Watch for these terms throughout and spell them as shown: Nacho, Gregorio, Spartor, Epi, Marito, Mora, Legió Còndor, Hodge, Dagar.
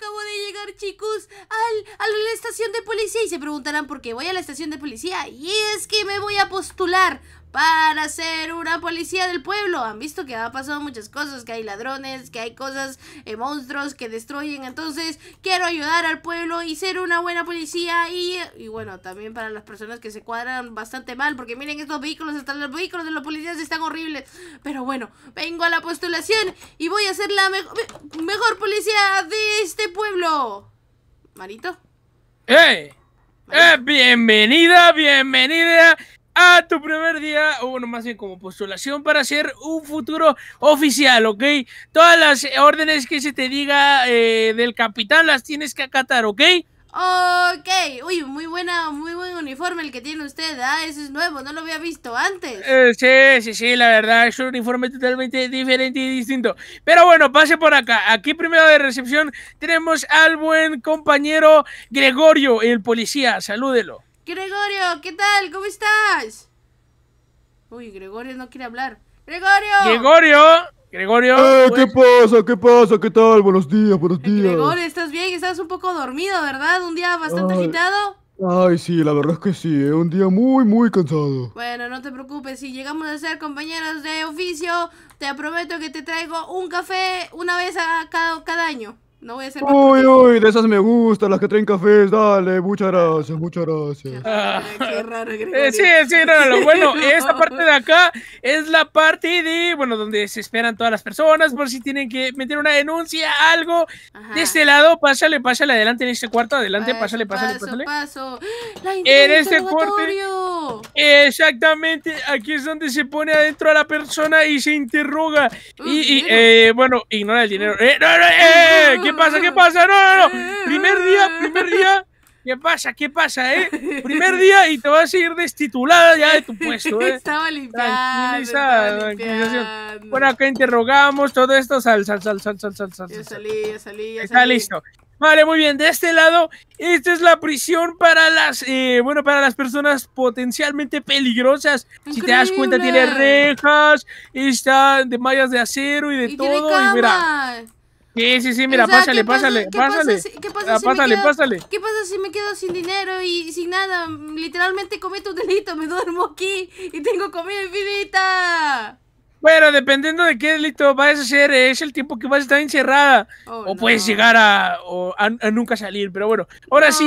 Acabo de llegar, chicos, a la estación de policía. Y se preguntarán por qué voy a la estación de policía. Y es que me voy a postular para ser una policía del pueblo. Han visto que ha pasado muchas cosas, que hay ladrones, que hay cosas, monstruos que destruyen. Entonces quiero ayudar al pueblo y ser una buena policía. Y bueno, también para las personas que se cuadran bastante mal, porque miren estos vehículos, hasta los vehículos de los policías están horribles. Pero bueno, vengo a la postulación y voy a ser la mejor policía de este pueblo. Marito. ¡Hey! Bienvenida a tu primer día, o bueno, más bien como postulación para ser un futuro oficial, ¿ok? Todas las órdenes que se te diga del capitán las tienes que acatar, ¿ok? Ok, uy, muy buen uniforme el que tiene usted, ¿ah? Ese es nuevo, no lo había visto antes. Sí, la verdad, es un uniforme totalmente diferente y distinto. Pero bueno, pase por acá. Aquí primero de recepción tenemos al buen compañero Gregorio, el policía, salúdelo. Gregorio, ¿qué tal? ¿Cómo estás? Uy, Gregorio no quiere hablar. ¡Gregorio! ¿Qué pasa? ¿Qué tal? Buenos días. Gregorio, ¿estás bien? Estás un poco dormido, ¿verdad? ¿Un día bastante agitado? Ay, sí, la verdad es que sí, un día muy cansado. Bueno, no te preocupes, si llegamos a ser compañeros de oficio, te prometo que te traigo un café una vez a cada año. No voy a hacer... Uy, de esas me gustan, las que traen cafés, dale, muchas gracias. Qué raro, Gregorio. Sí, bueno, esta parte de acá es la parte de, bueno, donde se esperan todas las personas por si tienen que meter una denuncia, algo. Ajá. De este lado, pásale, adelante en este cuarto, pásale. En este cuarto, exactamente, aquí es donde se pone adentro a la persona y se interroga. Bueno, ignora el dinero. ¿Qué pasa? No. Primer día. ¿Qué pasa, Primer día y te vas a ir destitulada ya de tu puesto, Estaba limpiando. Bueno, acá interrogamos todo esto. Sal. Ya salí. Está listo. Vale, muy bien, de este lado, esta es la prisión para las, para las personas potencialmente peligrosas. Increíble. Si te das cuenta, tiene rejas, está de mallas de acero y de todo. Tiene cama. Y mira. Sí, mira, pásale. ¿Qué pasa si me quedo sin dinero y sin nada? Literalmente cometo un delito, me duermo aquí y tengo comida infinita. Bueno, dependiendo de qué delito vayas a hacer, es el tiempo que vas a estar encerrada. Puedes llegar a nunca salir, pero bueno. Ahora sí,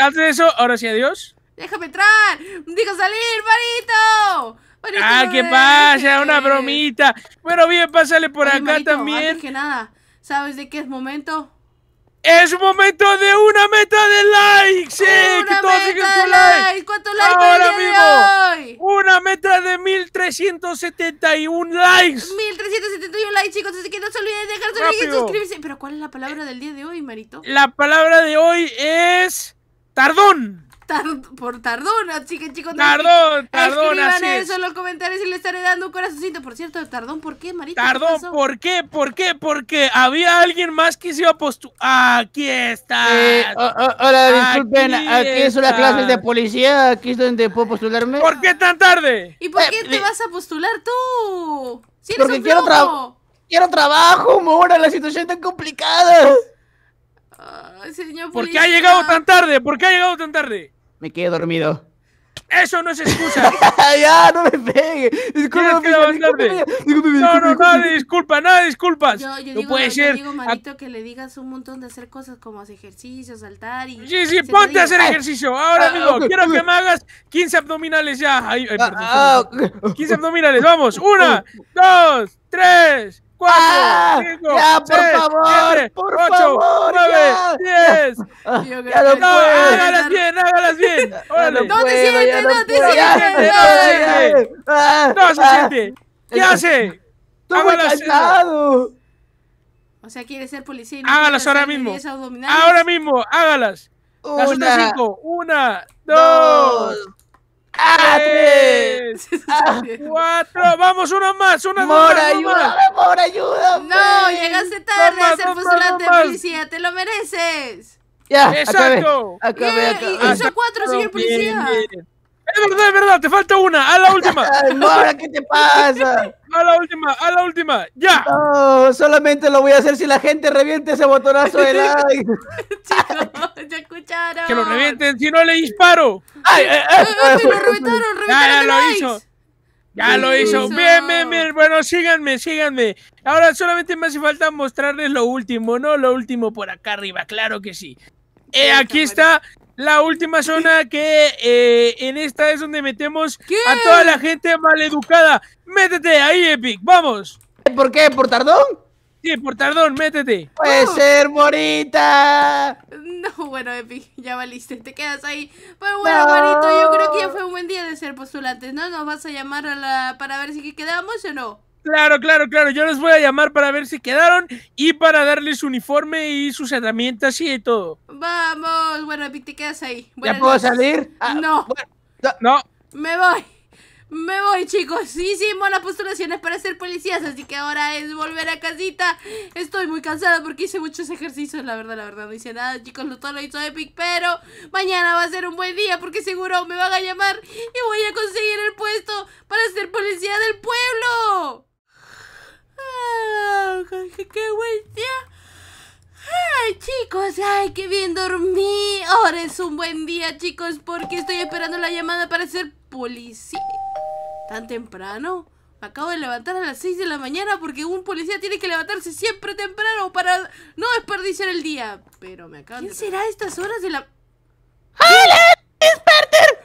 antes de eso, ahora sí, adiós. Déjame entrar, digo salir, Marito. ¿Qué pasa? Una bromita. Bueno, bien, pásale por acá, Marito, también. Antes que nada, ¿sabes de qué es momento? ¡Es momento de una meta de likes! ¡Sí! ¡Una meta de likes! ¿Cuántos likes ahora mismo? ¡Una meta de 1371 likes! 1371 likes, chicos, así que no se olviden de dejar su like y suscribirse. Pero ¿cuál es la palabra del día de hoy, Marito? La palabra de hoy es... ¡tardón! Por tardón, así que chicos, tardón, escriban así eso en los comentarios y le estaré dando un corazoncito. Por cierto, tardón, ¿por qué, Marito? Tardón, ¿por qué? Porque había alguien más que se iba a postular. Aquí está. Hola, disculpen, aquí son las clases de policía, aquí es donde puedo postularme. ¿Por qué tan tarde? ¿Y por qué te vas a postular tú? Si eres porque quiero trabajo, Mora, la situación es tan complicada. Señor policía. ¿Por qué ha llegado tan tarde? Me quedé dormido. ¡Eso no es excusa! ¡Ya, no me pegue! Disculpa, nada de disculpas. No puede ser. Yo digo, Marito, que le digas un montón de hacer cosas como hacer ejercicio, saltar y... Sí, ponte a hacer ejercicio. Ahora mismo, quiero que me hagas 15 abdominales ya. 15 abdominales, vamos. 1, 2, 3, 4, 5, ya, 6, 7, 8, 9, 10. Hágalas bien. No se siente. ¿Qué hace? Hágalas. O sea, quiere ser policía. Hágalas ahora mismo. Hágalas. Las 5. 1, 2. 3, 4, vamos, una más, Mora, ayúdame. No, llegaste tarde a ser postulante de policía, te lo mereces. Ya, exacto. Acabé. Hizo 4, señor policía. es verdad, te falta una. A la última. Ay, Mora, ¿qué te pasa? A la última, ya. No, solamente lo voy a hacer si la gente reviente ese botonazo de like. Chicos, ya escucharon. Que lo revienten, si no le disparo. Ay, lo reventaron, reventaron. Ya lo hizo. Bien, bien, bien. Bueno, síganme, síganme. Ahora solamente me hace falta mostrarles lo último, ¿no? Lo último por acá arriba, claro que sí. Aquí está la última zona que en esta es donde metemos a toda la gente maleducada. Métete ahí, Epic, vamos. ¿Por qué? ¿Por tardón? Sí, por tardón, métete. Puede ser, Morita. No, bueno, Epi, ya valiste, te quedas ahí. Pero bueno, no. Marito, yo creo que ya fue un buen día de ser postulantes, ¿no? Nos vas a llamar a la... para ver si quedamos o no. Claro, claro, claro. Yo los voy a llamar para ver si quedaron y para darles su uniforme y sus herramientas y todo. Vamos, bueno, Epi, te quedas ahí. Buenas ¿Ya puedo noches. Salir? Ah, no. Bueno, no. Me voy. Me voy, chicos, hicimos las postulaciones para ser policías, así que ahora es volver a casita. Estoy muy cansada porque hice muchos ejercicios, la verdad, no hice nada, chicos, todo lo hizo Epic. Pero mañana va a ser un buen día porque seguro me van a llamar y voy a conseguir el puesto para ser policía del pueblo. Ah, ¡qué buen día! Ay, chicos, ay, qué bien dormí. Ahora es un buen día, chicos, porque estoy esperando la llamada para ser policía. ¿Tan temprano? Me acabo de levantar a las 6 de la mañana porque un policía tiene que levantarse siempre temprano para no desperdiciar el día. Pero me acaban de... ¿Quién será a estas horas de la...? ¡Hola, Spartor!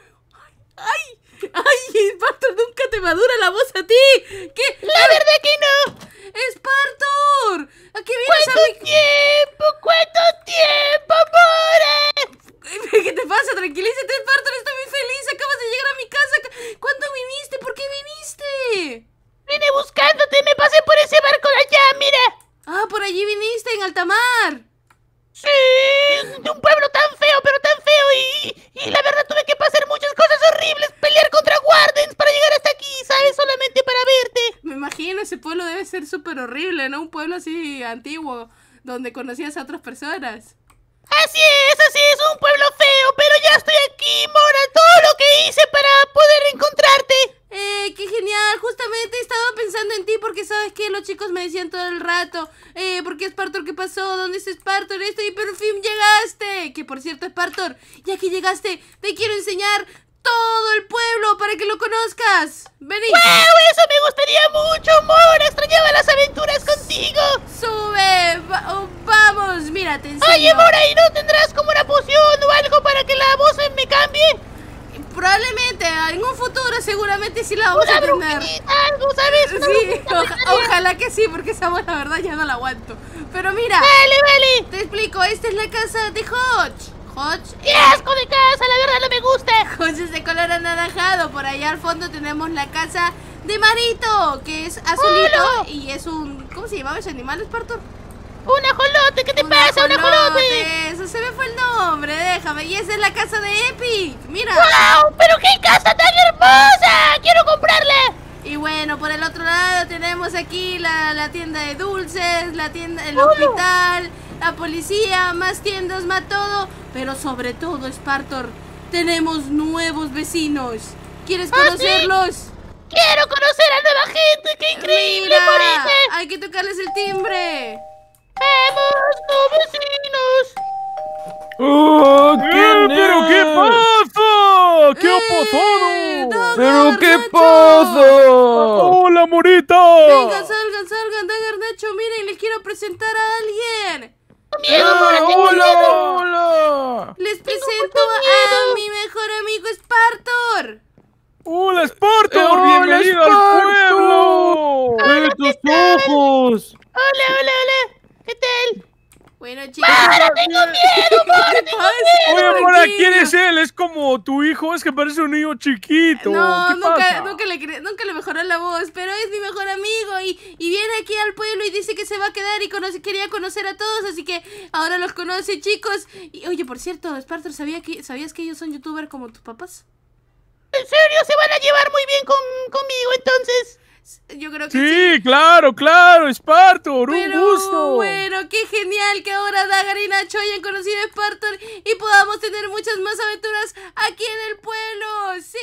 ¡Ay! ¡Ay, Spartor! ¡Nunca te madura la voz a ti! ¿Qué? ¡La verdad que no! ¡Spartor! ¿A qué vienes a mi...? ¡Cuánto tiempo, Mora! ¿Qué te pasa? Tranquilízate, Spartor, estoy muy feliz, acabas de llegar a mi casa. ¿Cuándo viniste? ¿Por qué viniste? Vine buscándote, me pasé por ese barco de allá, mira. Ah, por allí viniste, en altamar. Sí, de un pueblo tan feo, pero tan feo, y la verdad tuve que pasar muchas cosas horribles, pelear contra guardians para llegar hasta aquí, ¿sabes? Solamente para verte. Me imagino, ese pueblo debe ser súper horrible, ¿no? Un pueblo así antiguo, donde conocías a otras personas. Así es, un pueblo feo, pero ya estoy aquí, Mora, todo lo que hice para poder encontrarte. Qué genial, justamente estaba pensando en ti porque sabes que los chicos me decían todo el rato, ¿por qué Spartor? ¿Qué pasó? ¿Dónde es Spartor? Esto, y por fin llegaste. Que por cierto, Spartor, ya que llegaste, te quiero enseñar todo el pueblo para que lo conozcas. Vení. ¡Wow! Eso me gustaría mucho, Mora. Extrañaba las aventuras contigo. Sube, vamos, mira, te enseño. Oye, Mora, ¿y no tendrás como una poción o algo para que la voz me cambie? Probablemente, en un futuro seguramente sí la vamos a tener. ¿Algo, sabes? Sí, ojalá que sí, porque esa voz la verdad ya no la aguanto. Pero mira. Vale, vale. Te explico, esta es la casa de Hodge. Hodge. ¡Qué asco de casa! La verdad no me gusta. Hodge es de color anaranjado. Por allá al fondo tenemos la casa de Marito, que es azulito. ¡Hola! Y es un... ¿Cómo se llamaba ese animal, Spartor? ¡Un ajolote! ¿Qué te pasa? ¡Un ajolote! Eso se me fue el nombre, déjame. Y esa es la casa de Epic, mira. ¡Wow! ¡Pero qué casa tan hermosa! ¡Quiero comprarla! Y bueno, por el otro lado tenemos aquí la tienda de dulces, la tienda, el hospital, la policía, más tiendas, más todo. Pero sobre todo, Spartor, tenemos nuevos vecinos. ¿Quieres conocerlos? ¿Sí? ¡Quiero conocer a nueva gente! ¡Qué increíble, Morita! Hay que tocarles el timbre. ¡Vamos, nuevos vecinos! ¡Oh, pero qué pasa! ¡Qué ha pasado! ¡Pero qué pasa! ¡Hola, Morita! ¡Vengan, salgan, salgan! Dagar, Nacho, miren, les quiero presentar a alguien. Miedo, Mora, ¡hola, miedo! ¡Hola! Les presento a mi mejor amigo Spartor. ¡Hola, Spartor! ¡Bienvenido al pueblo! ¡Estos ojos! ¡Hola, hola, hola! ¿Qué tal? Bueno, chicos. ¡Mora, tengo miedo, Mora! Oye, Mora, ¿quién es él? Es como tu hijo, es que parece un niño chiquito. No, nunca le mejoró la voz, pero es mi mejor amigo y viene aquí al pueblo y dice que se va a quedar y quería conocer a todos, así que ahora los conoce, chicos. Y oye, por cierto, Spartor, ¿sabías que ellos son youtubers como tus papás? ¿En serio? ¿Se van a llevar muy bien conmigo entonces? Yo creo que sí. Sí, claro, claro, Spartor, un gusto. Bueno, qué genial que ahora Dagar y Nacho hayan conocido a Spartor y podamos tener muchas más aventuras aquí en el pueblo. Sí.